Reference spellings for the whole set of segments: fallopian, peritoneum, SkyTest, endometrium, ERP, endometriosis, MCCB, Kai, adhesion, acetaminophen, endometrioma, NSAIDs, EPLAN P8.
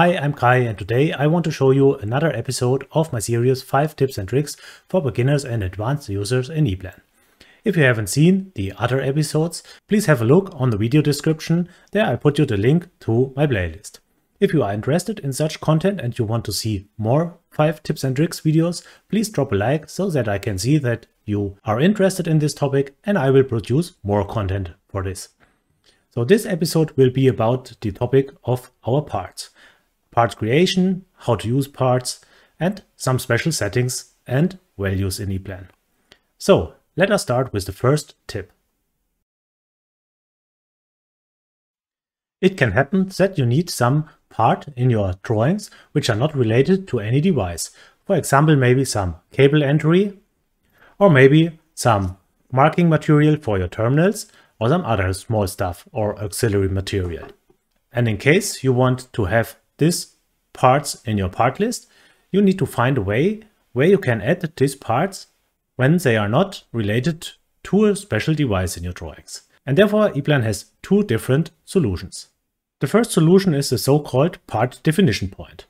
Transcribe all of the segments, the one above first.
Hi, I'm Kai, and today I want to show you another episode of my series 5 tips and tricks for beginners and advanced users in EPLAN. If you haven't seen the other episodes, please have a look on the video description. There I put you the link to my playlist. If you are interested in such content and you want to see more 5 tips and tricks videos, please drop a like so that I can see that you are interested in this topic, and I will produce more content for this. So this episode will be about the topic of our parts. Part creation, how to use parts, and some special settings and values in EPLAN. So let us start with the first tip. It can happen that you need some part in your drawings which are not related to any device. For example, maybe some cable entry, or maybe some marking material for your terminals, or some other small stuff or auxiliary material. And in case you want to have these parts in your part list, you need to find a way where you can add these parts when they are not related to a special device in your drawings. And therefore EPLAN has two different solutions. The first solution is the so-called part definition point.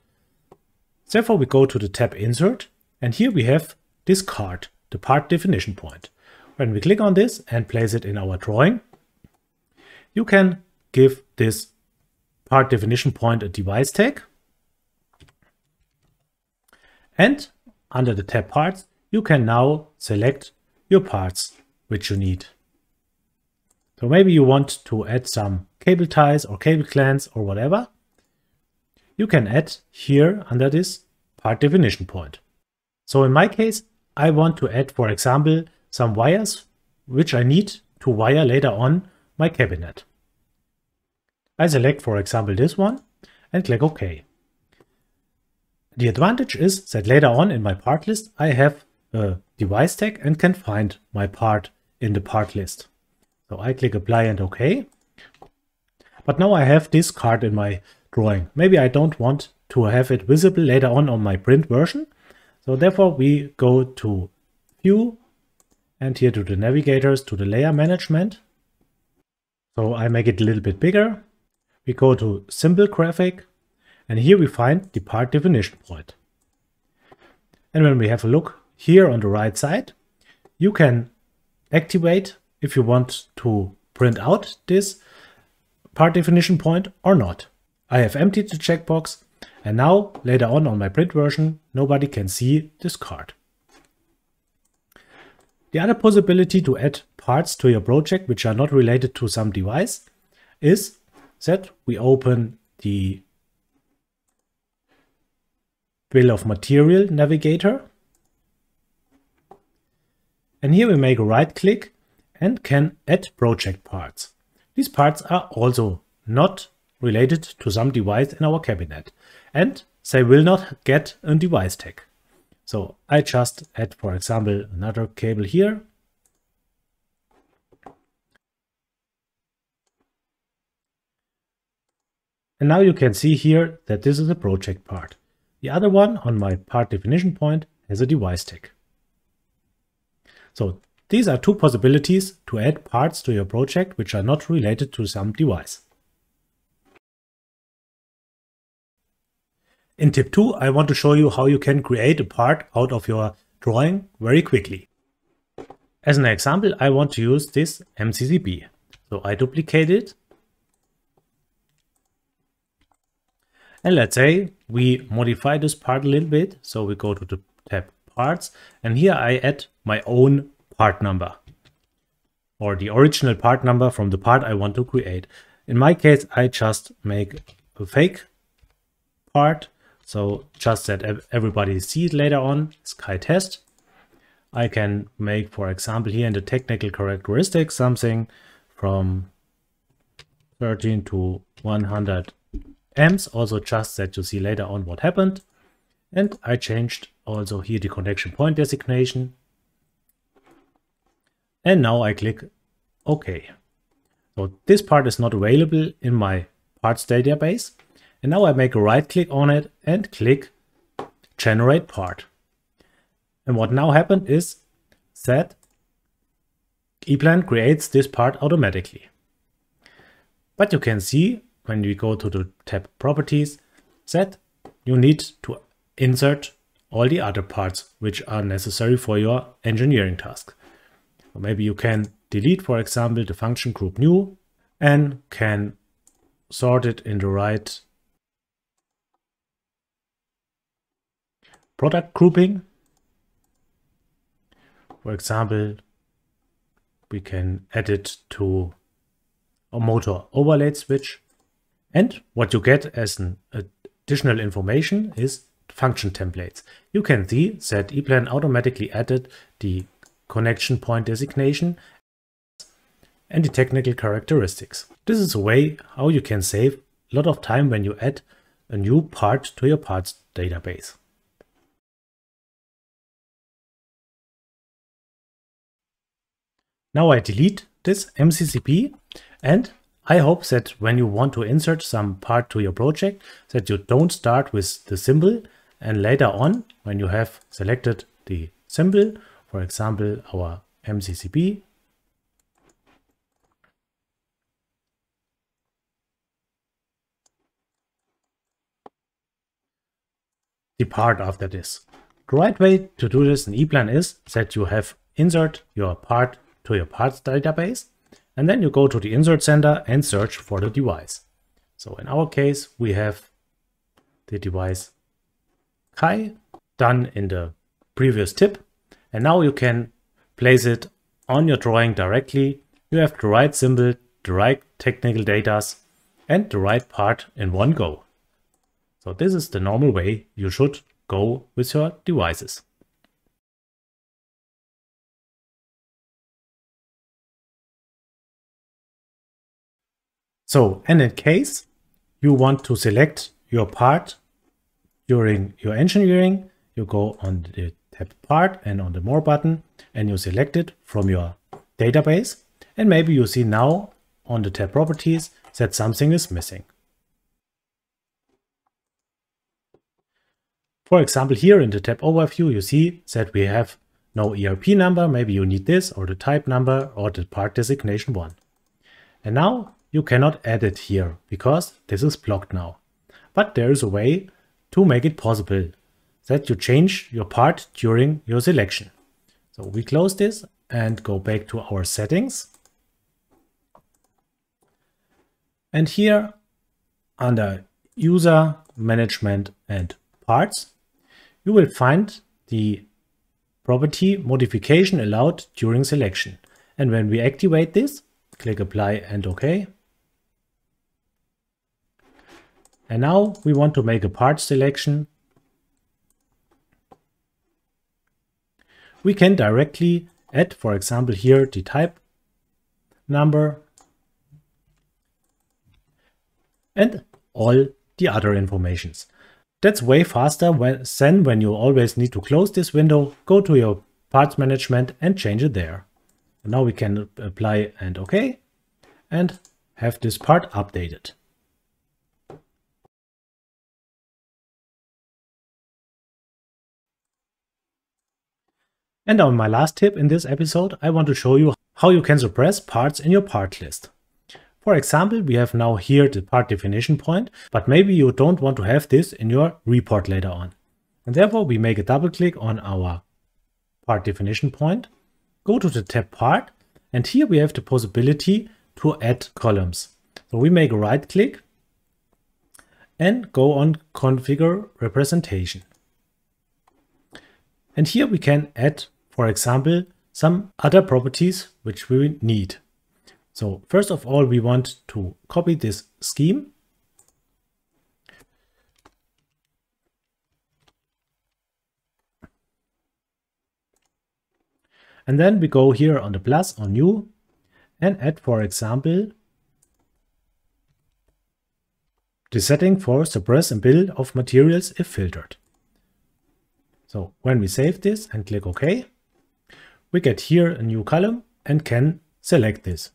Therefore we go to the tab Insert, and here we have this card, the part definition point. When we click on this and place it in our drawing, you can give this part definition point a device tag, and under the tab parts you can now select your parts which you need. So maybe you want to add some cable ties or cable clamps or whatever. You can add here under this part definition point. So in my case I want to add, for example, some wires which I need to wire later on my cabinet. I select, for example, this one and click OK. The advantage is that later on in my part list I have a device tag and can find my part in the part list. So I click Apply and OK. But now I have this card in my drawing. Maybe I don't want to have it visible later on my print version. So therefore we go to View and here to the navigators, to the Layer Management. So I make it a little bit bigger. We go to Simple Graphic, and here we find the part definition point. And when we have a look here on the right side, you can activate if you want to print out this part definition point or not. I have emptied the checkbox, and now later on my print version, nobody can see this card. The other possibility to add parts to your project which are not related to some device is that we open the Bill of Material navigator, and here we make a right click and can add project parts. These parts are also not related to some device in our cabinet, and they will not get a device tag. So I just add, for example, another cable here. And now you can see here that this is a project part. The other one on my part definition point has a device tag. So these are two possibilities to add parts to your project which are not related to some device. In tip 2, I want to show you how you can create a part out of your drawing very quickly. As an example, I want to use this MCCB. So I duplicate it. And let's say we modify this part a little bit, so we go to the tab Parts, and here I add my own part number, or the original part number from the part I want to create. In my case, I just make a fake part, so just that everybody sees it later on, SkyTest. I can make, for example, here in the technical characteristics something from 13 to 100. Amps, also just that you see later on what happened. And I changed also here the connection point designation. And now I click OK. So this part is not available in my parts database. And now I make a right click on it and click Generate Part. And what now happened is that EPLAN creates this part automatically. But you can see when we go to the tab Properties, that you need to insert all the other parts which are necessary for your engineering task. Or maybe you can delete, for example, the function group new and can sort it in the right product grouping. For example, we can add it to a motor overlay switch. And what you get as an additional information is function templates. You can see that EPLAN automatically added the connection point designation and the technical characteristics. This is a way how you can save a lot of time when you add a new part to your parts database. Now I delete this MCCB, and I hope that when you want to insert some part to your project, that you don't start with the symbol and later on, when you have selected the symbol, for example, our MCCB, the part after this. The right way to do this in EPLAN is that you have insert your part to your parts database, and then you go to the insert center and search for the device. So in our case, we have the device Kai done in the previous tip, and now you can place it on your drawing directly. You have the right symbol, the right technical data, and the right part in one go. So this is the normal way you should go with your devices. So, and in case you want to select your part during your engineering, you go on the tab part and on the more button, and you select it from your database. And maybe you see now on the tab properties that something is missing. For example, here in the tab overview, you see that we have no ERP number. Maybe you need this or the type number or the part designation one. And now you cannot add it here because this is blocked now. But there is a way to make it possible that you change your part during your selection. So we close this and go back to our settings. And here under user management and parts, you will find the property modification allowed during selection. And when we activate this, click apply and OK. And now we want to make a part selection. We can directly add, for example, here the type number and all the other informations. That's way faster than when you always need to close this window, go to your parts management and change it there. And now we can apply and OK and have this part updated. And on my last tip in this episode, I want to show you how you can suppress parts in your part list. For example, we have now here the part definition point, but maybe you don't want to have this in your report later on. And therefore we make a double click on our part definition point, go to the tab part, and here we have the possibility to add columns. So we make a right click and go on configure representation. And here we can add, for example, some other properties which we need. So first of all, we want to copy this scheme. And then we go here on the plus on new and add, for example, the setting for suppress and build of materials if filtered. So when we save this and click OK, we get here a new column and can select this.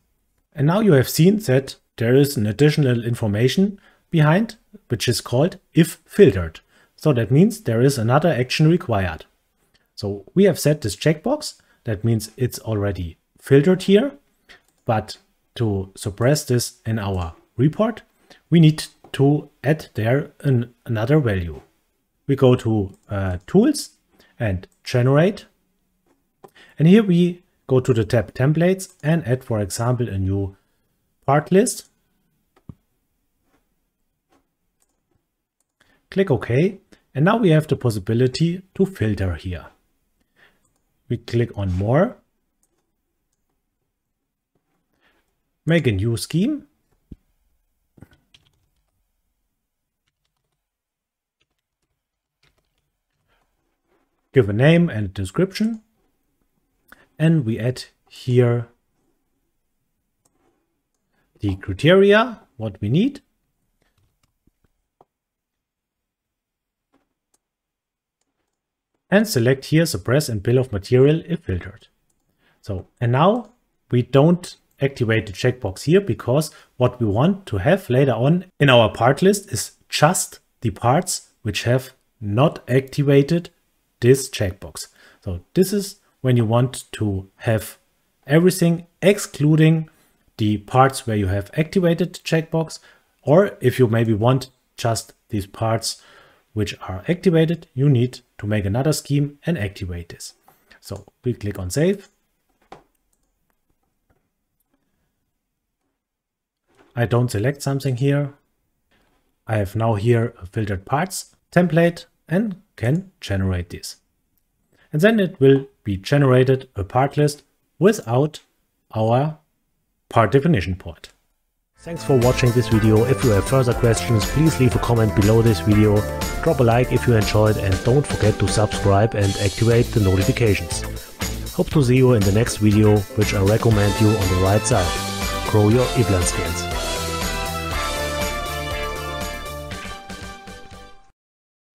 And now you have seen that there is an additional information behind, which is called if filtered. So that means there is another action required. So we have set this checkbox. That means it's already filtered here. But to suppress this in our report, we need to add there another value. We go to Tools and Generate. And here we go to the tab Templates and add, for example, a new part list. Click OK. And now we have the possibility to filter here. We click on More. Make a new scheme. Give a name and a description. And we add here the criteria, what we need. And select here Suppress and Bill of Material if filtered. So, and now we don't activate the checkbox here, because what we want to have later on in our part list is just the parts which have not activated this checkbox. So this is when you want to have everything excluding the parts where you have activated the checkbox, or if you maybe want just these parts which are activated, you need to make another scheme and activate this. So we click on Save. I don't select something here. I have now here a filtered parts template and can generate this. And then it will be generated a part list without our part definition port. Thanks for watching this video. If you have further questions, please leave a comment below this video. Drop a like if you enjoyed, and don't forget to subscribe and activate the notifications. Hope to see you in the next video, which I recommend you on the right side. Grow your EPLAN skills.